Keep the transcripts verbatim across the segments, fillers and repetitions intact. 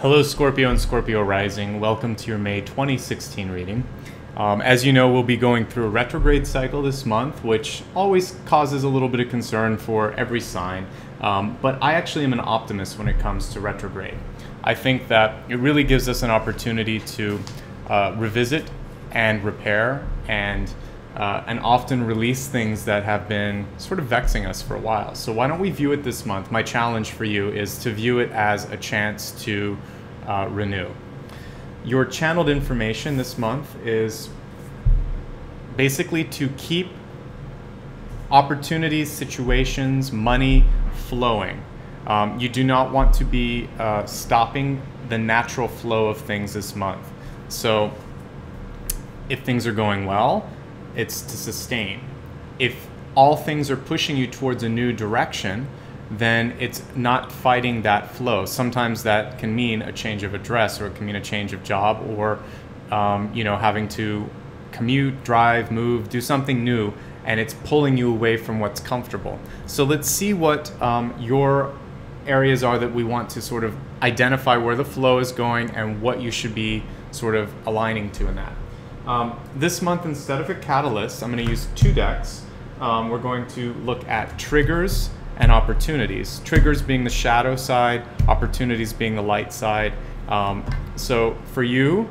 Hello Scorpio and Scorpio rising, welcome to your May twenty sixteen reading. Um, as you know, we'll be going through a retrograde cycle this month, which always causes a little bit of concern for every sign, um, but I actually am an optimist when it comes to retrograde. I think that it really gives us an opportunity to uh, revisit and repair and Uh, and often release things that have been sort of vexing us for a while. So why don't we view it this month? My challenge for you is to view it as a chance to uh, renew. Your channeled information this month is basically to keep opportunities, situations, money flowing. Um, you do not want to be uh, stopping the natural flow of things this month. So if things are going well, it's to sustain. If all things are pushing you towards a new direction, then it's not fighting that flow. Sometimes that can mean a change of address, or it can mean a change of job, or um, you know, having to commute, drive, move, do something new, and it's pulling you away from what's comfortable. So let's see what um, your areas are that we want to sort of identify where the flow is going and what you should be sort of aligning to in that. Um, this month, instead of a catalyst, I'm going to use two decks. Um, we're going to look at triggers and opportunities. Triggers being the shadow side, opportunities being the light side. Um, so for you,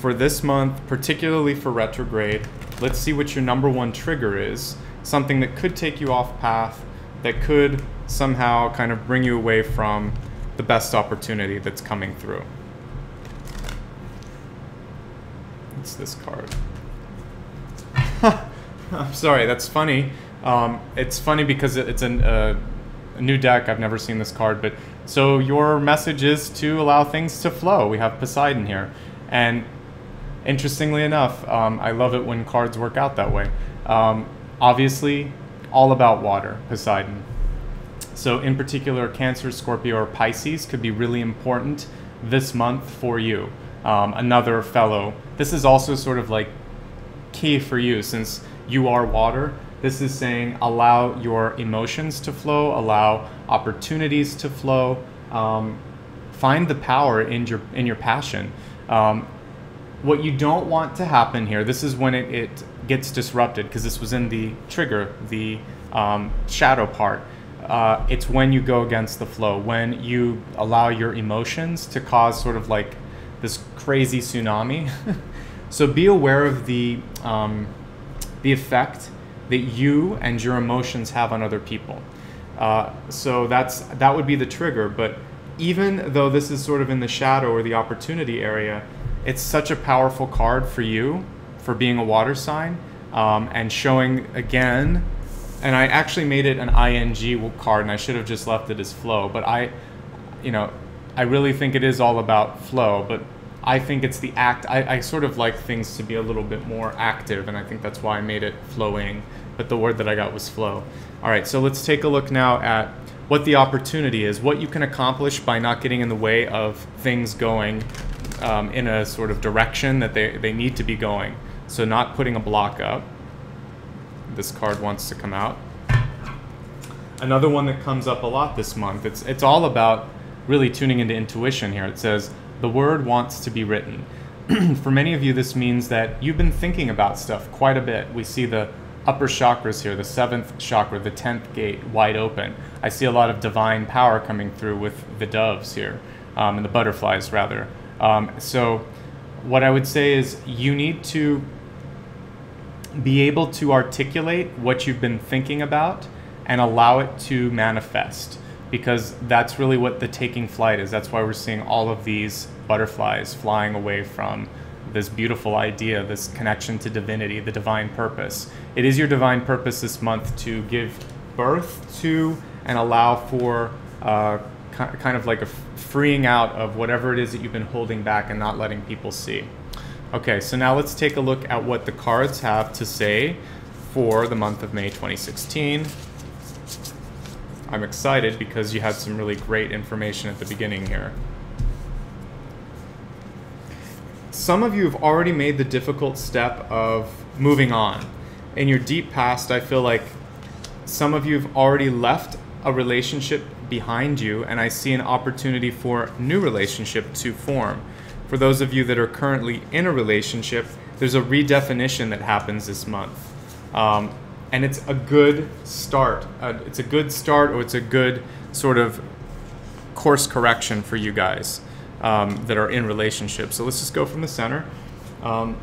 for this month, particularly for retrograde, let's see what your number one trigger is. Something that could take you off path, that could somehow kind of bring you away from the best opportunity that's coming through. It's this card. I'm sorry, that's funny. Um, it's funny because it, it's an, uh, a new deck. I've never seen this card. But so your message is to allow things to flow. We have Poseidon here. And interestingly enough, um, I love it when cards work out that way. Um, obviously, all about water, Poseidon. So in particular, Cancer, Scorpio, or Pisces could be really important this month for you. Um, another fellow. This is also sort of like key for you since you are water. This is saying allow your emotions to flow, allow opportunities to flow, um, find the power in your in your passion. Um, what you don't want to happen here, this is when it, it gets disrupted, because this was in the trigger, the um, shadow part. Uh, it's when you go against the flow, when you allow your emotions to cause sort of like this crazy tsunami. So be aware of the, um, the effect that you and your emotions have on other people. Uh, so that's, that would be the trigger. But even though this is sort of in the shadow or the opportunity area, it's such a powerful card for you, for being a water sign, um, and showing again, and I actually made it an I N G card, and I should have just left it as flow, but I, you know, I really think it is all about flow, but I think it's the act. I, I sort of like things to be a little bit more active, and I think that's why I made it flowing, but the word that I got was flow. All right, so let's take a look now at what the opportunity is, what you can accomplish by not getting in the way of things going um, in a sort of direction that they, they need to be going. So not putting a block up. This card wants to come out. Another one that comes up a lot this month, it's, it's all about really tuning into intuition here. It says, the word wants to be written. For many of you, this means that you've been thinking about stuff quite a bit. We see the upper chakras here, the seventh chakra, the tenth gate wide open. I see a lot of divine power coming through with the doves here, um, and the butterflies rather. Um, so what I would say is you need to be able to articulate what you've been thinking about and allow it to manifest, because that's really what the taking flight is. That's why we're seeing all of these butterflies flying away from this beautiful idea, this connection to divinity, the divine purpose. It is your divine purpose this month to give birth to and allow for uh, kind of like a freeing out of whatever it is that you've been holding back and not letting people see. Okay, so now let's take a look at what the cards have to say for the month of May twenty sixteen. I'm excited because you had some really great information at the beginning here. Some of you have already made the difficult step of moving on. In your deep past, I feel like some of you have already left a relationship behind you, and I see an opportunity for new relationship to form. For those of you that are currently in a relationship, there's a redefinition that happens this month. Um, and it's a good start. Uh, it's a good start, or it's a good sort of course correction for you guys um, that are in relationships. So let's just go from the center. Um,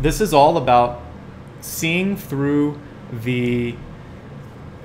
this is all about seeing through the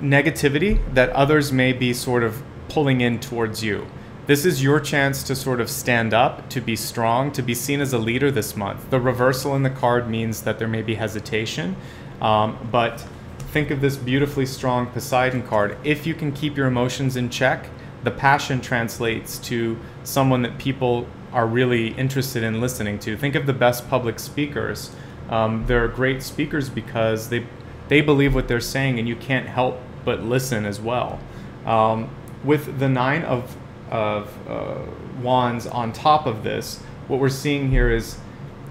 negativity that others may be sort of pulling in towards you. This is your chance to sort of stand up, to be strong, to be seen as a leader this month. The reversal in the card means that there may be hesitation, um, but think of this beautifully strong Poseidon card. If you can keep your emotions in check, the passion translates to someone that people are really interested in listening to. Think of the best public speakers. Um, they're great speakers because they They believe what they're saying, and you can't help but listen as well. Um, with the nine of, of uh, wands on top of this, what we're seeing here is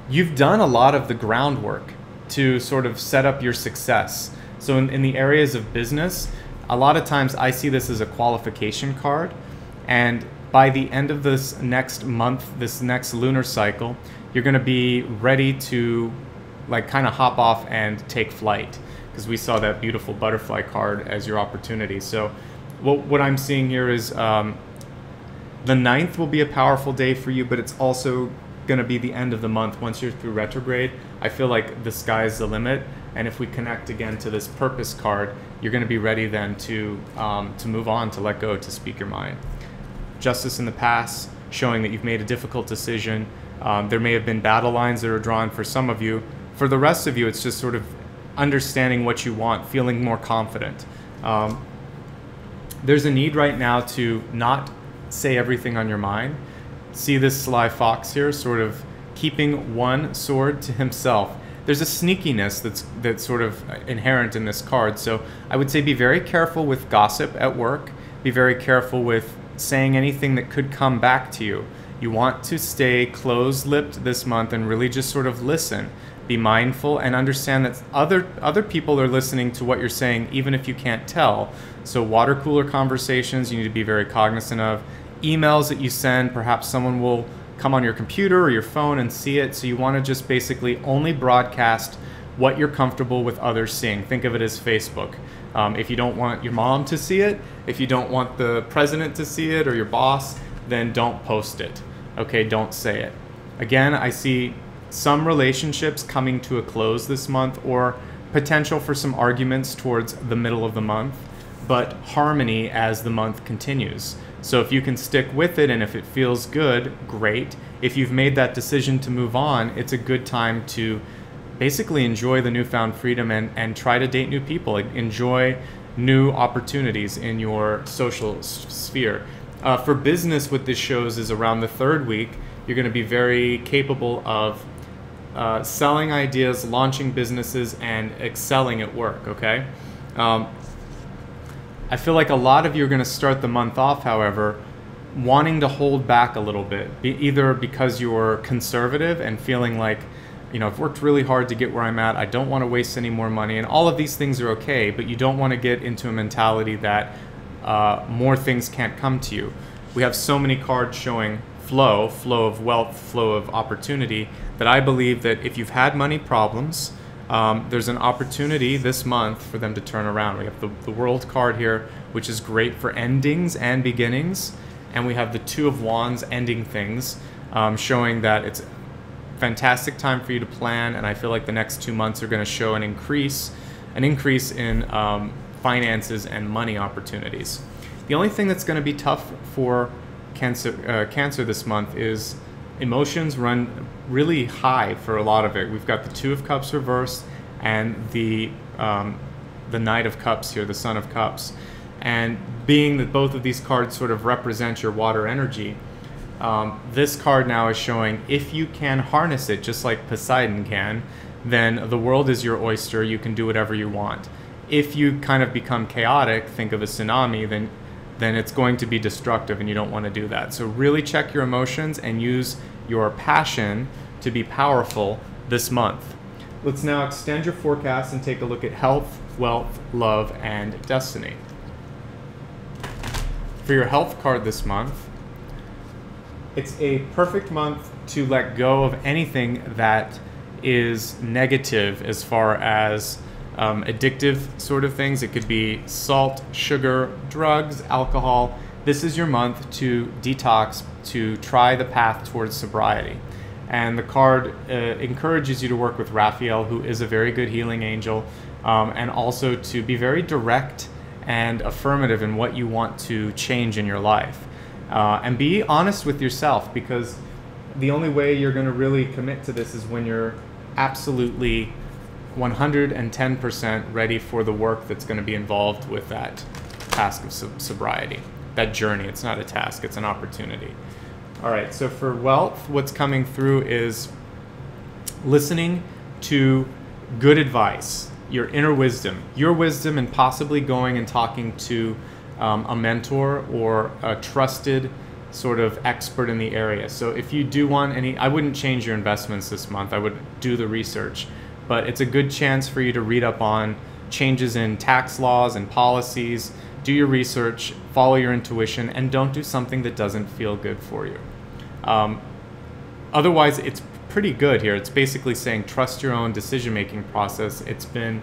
you've done a lot of the groundwork to sort of set up your success. So in, in the areas of business, a lot of times I see this as a qualification card. And by the end of this next month, this next lunar cycle, you're going to be ready to like kind of hop off and take flight, because we saw that beautiful butterfly card as your opportunity. So what, what I'm seeing here is um, the ninth will be a powerful day for you, but it's also gonna be the end of the month. Once you're through retrograde, I feel like the sky's the limit. And if we connect again to this purpose card, you're gonna be ready then to, um, to move on, to let go, to speak your mind. Justice in the past, showing that you've made a difficult decision. Um, there may have been battle lines that are drawn for some of you. For the rest of you, it's just sort of understanding what you want, feeling more confident. Um, there's a need right now to not say everything on your mind. See this sly fox here, sort of keeping one sword to himself. There's a sneakiness that's, that's sort of inherent in this card. So I would say be very careful with gossip at work. Be very careful with saying anything that could come back to you. You want to stay closed-lipped this month and really just sort of listen. Be mindful and understand that other other people are listening to what you're saying, even if you can't tell. So water cooler conversations you need to be very cognizant of. Emails that you send, perhaps someone will come on your computer or your phone and see it. So you want to just basically only broadcast what you're comfortable with others seeing. Think of it as Facebook. Um, if you don't want your mom to see it, if you don't want the president to see it or your boss, then don't post it. Okay, don't say it. Again, I see some relationships coming to a close this month, or potential for some arguments towards the middle of the month, but harmony as the month continues. So if you can stick with it and if it feels good, great. If you've made that decision to move on, it's a good time to basically enjoy the newfound freedom and, and try to date new people. Enjoy new opportunities in your social sphere. Uh, for business, what this shows is around the third week, you're going to be very capable of Uh, selling ideas, launching businesses, and excelling at work, okay? Um, I feel like a lot of you are going to start the month off, however, wanting to hold back a little bit, be either because you're conservative and feeling like, you know, I've worked really hard to get where I'm at, I don't want to waste any more money, and all of these things are okay, but you don't want to get into a mentality that uh, more things can't come to you. We have so many cards showing flow, flow of wealth, flow of opportunity, that I believe that if you've had money problems, um, there's an opportunity this month for them to turn around. We have the, the World card here, which is great for endings and beginnings. And we have the Two of Wands ending things, um, showing that it's a fantastic time for you to plan. And I feel like the next two months are going to show an increase, an increase in um, finances and money opportunities. The only thing that's going to be tough for Cancer, uh, cancer this month is emotions run really high for a lot of it. We've got the Two of Cups reversed and the um, the Knight of Cups here, the Sun of Cups. And being that both of these cards sort of represent your water energy, um, this card now is showing if you can harness it, just like Poseidon can, then the world is your oyster. You can do whatever you want. If you kind of become chaotic, think of a tsunami, then then it's going to be destructive and you don't want to do that. So really check your emotions and use your passion to be powerful this month. Let's now extend your forecast and take a look at health, wealth, love, and destiny. for your health card this month, it's a perfect month to let go of anything that is negative as far as um, addictive sort of things. It could be salt, sugar, drugs, alcohol. This is your month to detox, to try the path towards sobriety. And the card uh, encourages you to work with Raphael, who is a very good healing angel, um, and also to be very direct and affirmative in what you want to change in your life. Uh, and be honest with yourself, because the only way you're going to really commit to this is when you're absolutely one hundred ten percent ready for the work that's going to be involved with that task of sob sobriety. That journey. It's not a task, it's an opportunity. All right, so for wealth, what's coming through is listening to good advice, your inner wisdom, your wisdom, and possibly going and talking to um, a mentor or a trusted sort of expert in the area. So if you do want any, I wouldn't change your investments this month, I would do the research, but it's a good chance for you to read up on changes in tax laws and policies. Do your research, follow your intuition, and don't do something that doesn't feel good for you. Um, otherwise, it's pretty good here. It's basically saying trust your own decision-making process. It's been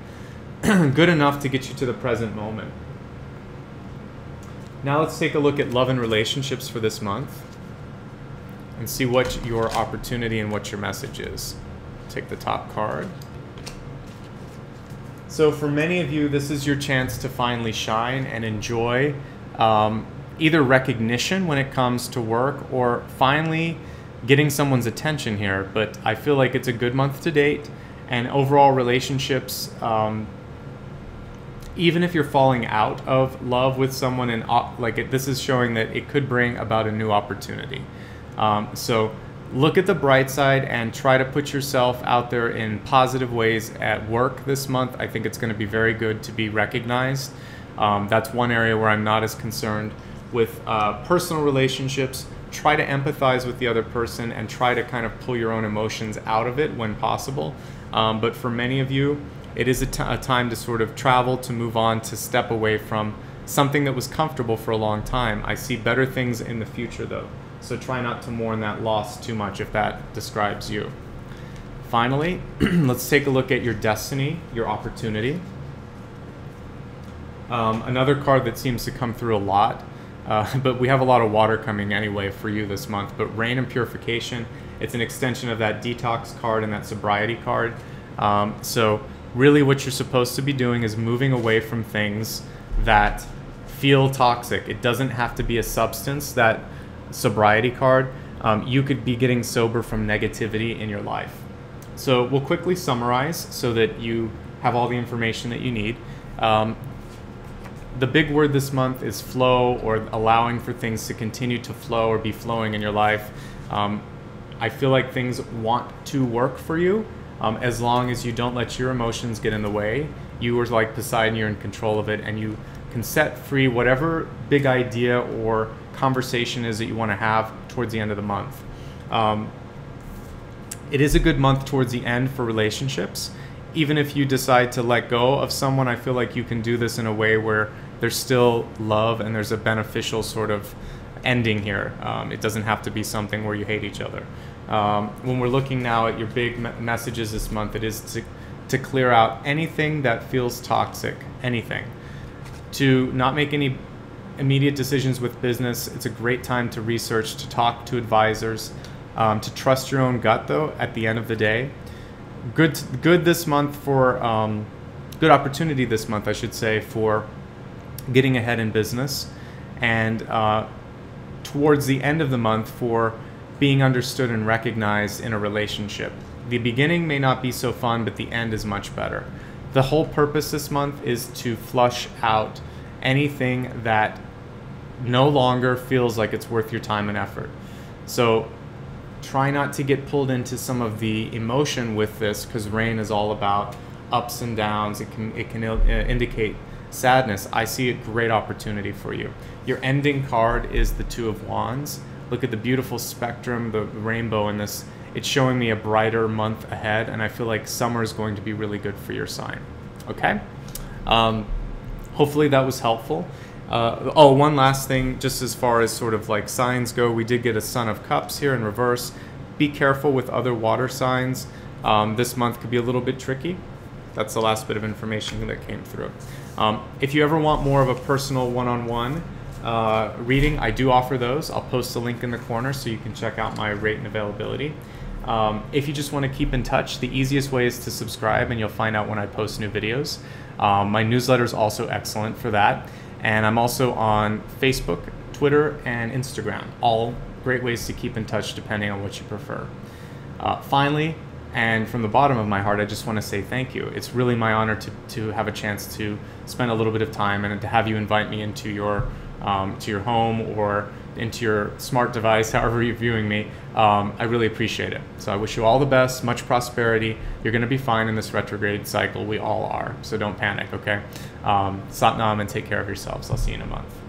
good enough to get you to the present moment. Now let's take a look at love and relationships for this month and see what your opportunity and what your message is. Take the top card. So for many of you, this is your chance to finally shine and enjoy um, either recognition when it comes to work or finally getting someone's attention here. But I feel like it's a good month to date, and overall relationships, um, even if you're falling out of love with someone, and like it, this is showing that it could bring about a new opportunity. Um, so look at the bright side and try to put yourself out there in positive ways at work this month. I think it's going to be very good to be recognized. Um, that's one area where I'm not as concerned with uh, personal relationships. Try to empathize with the other person and try to kind of pull your own emotions out of it when possible. Um, but for many of you, it is a, t a time to sort of travel, to move on, to step away from something that was comfortable for a long time. I see better things in the future though. So try not to mourn that loss too much if that describes you. Finally, let's take a look at your destiny, your opportunity. Um, another card that seems to come through a lot, uh, but we have a lot of water coming anyway for you this month, but rain and purification, it's an extension of that detox card and that sobriety card. Um, so really what you're supposed to be doing is moving away from things that feel toxic. It doesn't have to be a substance. That sobriety card, um, you could be getting sober from negativity in your life. So we'll quickly summarize so that you have all the information that you need. Um, the big word this month is flow, or allowing for things to continue to flow or be flowing in your life. Um, I feel like things want to work for you, um, as long as you don't let your emotions get in the way. You are like Poseidon, you're in control of it, and you can set free whatever big idea or conversation is that you want to have towards the end of the month. Um, it is a good month towards the end for relationships. Even if you decide to let go of someone, I feel like you can do this in a way where there's still love and there's a beneficial sort of ending here. Um, it doesn't have to be something where you hate each other. Um, when we're looking now at your big me messages this month, it is to, to clear out anything that feels toxic, anything. To not make any immediate decisions with business. It's a great time to research, to talk to advisors, um, to trust your own gut though at the end of the day. Good, good this month for, um, good opportunity this month, I should say, for getting ahead in business, and uh, towards the end of the month for being understood and recognized in a relationship. The beginning may not be so fun, but the end is much better. The whole purpose this month is to flush out anything that no longer feels like it's worth your time and effort. So try not to get pulled into some of the emotion with this, because rain is all about ups and downs. It can, it can uh, indicate sadness. I see a great opportunity for you. Your ending card is the Two of Wands. Look at the beautiful spectrum, the rainbow in this. It's showing me a brighter month ahead, and I feel like summer is going to be really good for your sign. Okay? Um, hopefully that was helpful. Uh, oh, one last thing, just as far as sort of like signs go, we did get a Sun of Cups here in reverse. Be careful with other water signs. Um, this month could be a little bit tricky. That's the last bit of information that came through. Um, if you ever want more of a personal one-on-one uh, reading, I do offer those. I'll post a link in the corner so you can check out my rate and availability. Um, if you just want to keep in touch, the easiest way is to subscribe, and you'll find out when I post new videos. Um, my newsletter is also excellent for that. And I'm also on Facebook, Twitter, and Instagram. All great ways to keep in touch depending on what you prefer. Uh, finally, and from the bottom of my heart, I just want to say thank you. It's really my honor to, to have a chance to spend a little bit of time and to have you invite me into your, um, to your home or into your smart device, however you're viewing me. Um, I really appreciate it. So I wish you all the best, much prosperity. You're going to be fine in this retrograde cycle. We all are. So don't panic, okay? Um, Sat Nam, and take care of yourselves. I'll see you in a month.